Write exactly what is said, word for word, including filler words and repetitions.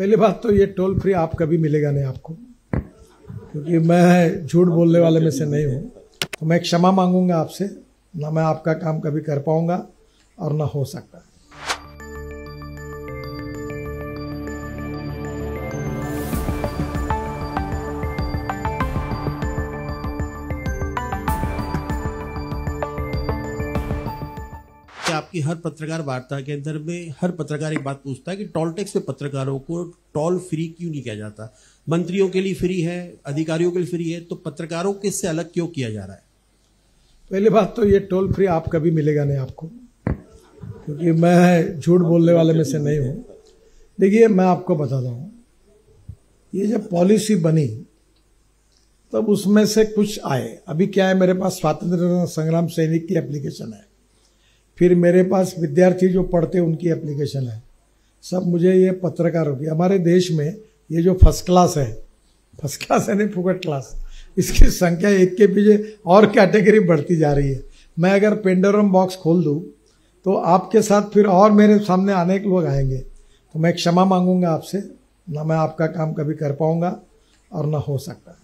पहली बात तो ये टोल फ्री आप कभी मिलेगा नहीं आपको, क्योंकि मैं झूठ बोलने वाले में से नहीं हूँ। तो मैं क्षमा मांगूंगा आपसे, ना मैं आपका काम कभी कर पाऊंगा और ना हो सकता। आपकी हर पत्रकार वार्ता के अंदर में हर पत्रकार एक बात पूछता है कि टोल टैक्स पे पत्रकारों को टोल फ्री क्यों नहीं किया जाता? मंत्रियों के लिए फ्री है, अधिकारियों के लिए फ्री है, तो पत्रकारों के इससे अलग क्यों किया जा रहा है? पहली बात तो ये टोल फ्री आप कभी मिलेगा नहीं आपको, क्योंकि मैं झूठ बोलने वाले में से नहीं हूँ। देखिए मैं आपको बताता हूँ, ये जब पॉलिसी बनी तब उसमें से कुछ आए। अभी क्या है, मेरे पास स्वातंत्र संग्राम सैनिक की एप्लीकेशन है, फिर मेरे पास विद्यार्थी जो पढ़ते हैं उनकी एप्लीकेशन है, सब मुझे ये पत्रकारों की। हमारे देश में ये जो फर्स्ट क्लास है, फर्स्ट क्लास है नहीं फुकट क्लास, इसकी संख्या एक के पीछे और कैटेगरी बढ़ती जा रही है। मैं अगर पेंडोरम बॉक्स खोल दूँ तो आपके साथ फिर और मेरे सामने आने के लोग आएंगे। तो मैं क्षमा मांगूंगा आपसे, ना मैं आपका काम कभी कर पाऊँगा और ना हो सकता।